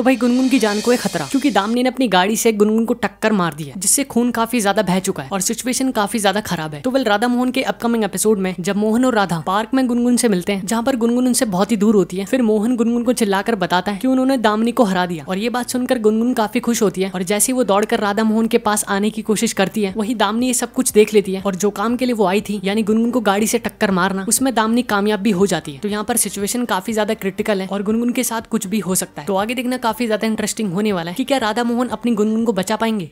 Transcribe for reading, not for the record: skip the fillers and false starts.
तो भाई गुनगुन की जान को एक खतरा, क्योंकि दामिनी ने अपनी गाड़ी से गुनगुन को टक्कर मार दी है जिससे खून काफी ज्यादा बह चुका है और सिचुएशन काफी ज्यादा खराब है। तो वेल राधा मोहन के अपकमिंग एपिसोड में जब मोहन और राधा पार्क में गुनगुन से मिलते हैं जहाँ पर गुनगुन उनसे बहुत ही दूर होती है, फिर मोहन गुनगुन को चिल्लाकर बताता है कि उन्होंने दामिनी को हरा दिया और ये बात सुनकर गुनगुन काफी खुश होती है और जैसे ही वो दौड़कर राधा मोहन के पास आने की कोशिश करती है वही दामिनी ये सब कुछ देख लेती है और जो काम के लिए वो आई थी यानी गुनगुन को गाड़ी से टक्कर मारना उसमें दामिनी कामयाब भी हो जाती है। तो यहाँ पर सिचुएशन काफी ज्यादा क्रिटिकल है और गुनगुन के साथ कुछ भी हो सकता है, तो आगे देखना काफी ज्यादा इंटरेस्टिंग होने वाला है कि क्या राधा मोहन अपनी गुनगुन को बचा पाएंगे।